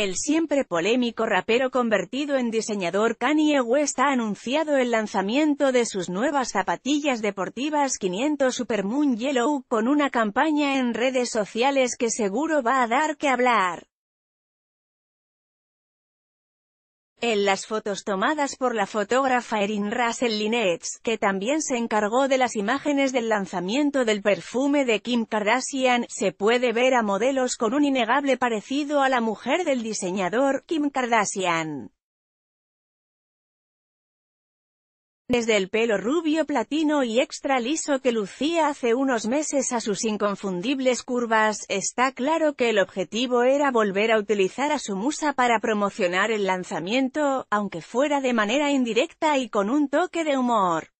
El siempre polémico rapero convertido en diseñador Kanye West ha anunciado el lanzamiento de sus nuevas zapatillas deportivas 500 Supermoon Yellow, con una campaña en redes sociales que seguro va a dar que hablar. En las fotos tomadas por la fotógrafa Erin Russell-Linets, que también se encargó de las imágenes del lanzamiento del perfume de Kim Kardashian, se puede ver a modelos con un innegable parecido a la mujer del diseñador, Kim Kardashian. Desde el pelo rubio platino y extra liso que lucía hace unos meses a sus inconfundibles curvas, está claro que el objetivo era volver a utilizar a su musa para promocionar el lanzamiento, aunque fuera de manera indirecta y con un toque de humor.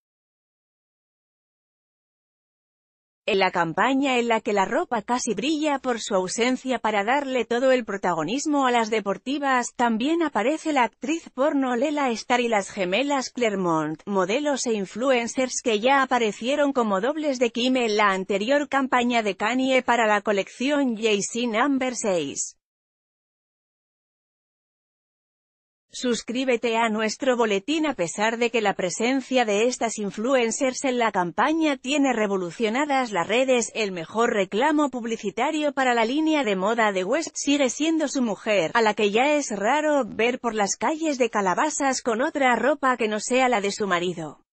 En la campaña en la que la ropa casi brilla por su ausencia para darle todo el protagonismo a las deportivas, también aparece la actriz porno Lela Star y las gemelas Clermont, modelos e influencers que ya aparecieron como dobles de Kim en la anterior campaña de Kanye para la colección JC Number 6. Suscríbete a nuestro boletín. A pesar de que la presencia de estas influencers en la campaña tiene revolucionadas las redes, el mejor reclamo publicitario para la línea de moda de West sigue siendo su mujer, a la que ya es raro ver por las calles de calabazas con otra ropa que no sea la de su marido.